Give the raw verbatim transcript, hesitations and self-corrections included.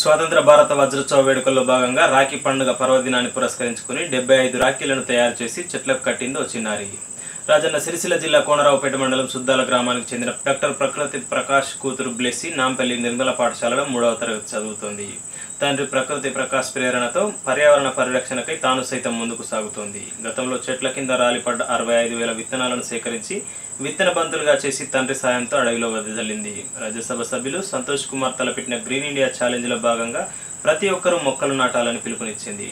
స్వాతంత్ర భారత వజ్రోత్సవ వేడుకల్లో భాగంగా రాఖీ పండుగ పర్వదినాన్ని పురస్కరించుకొని డెబ్బై ఐదు రాఖీలను తయారు చేసి చెట్లకు కట్టింది ఓ చిన్నారి. రాజన్న సిరిసిల్ల జిల్లా కోనరావుపేట మండలం సుద్దాల గ్రామానికి చెందిన డాక్టర్ ప్రకృతి ప్రకాష్ కూతురు బ్లెస్సి నాంపల్లి నిర్మల పాఠశాలలో మూడవ తరగతి చదువుతోంది. తండ్రి ప్రకృతి ప్రకాష్ ప్రేరణతో పర్యావరణ పరిరక్షణకై తాను సైతం ముందుకు సాగుతోంది. గతంలో చెట్ల కింద రాలిపడ్డ అరవై ఐదు వేల విత్తనాలను సేకరించి విత్తన బంతులుగా చేసి తండ్రి సాయంతో అడవిలో వదిలింది. రాజ్యసభ సభ్యులు సంతోష్ కుమార్ తలపెట్టిన గ్రీన్ ఇండియా ఛాలెంజ్లో భాగంగా ప్రతి ఒక్కరూ మొక్కలు నాటాలని పిలుపునిచ్చింది.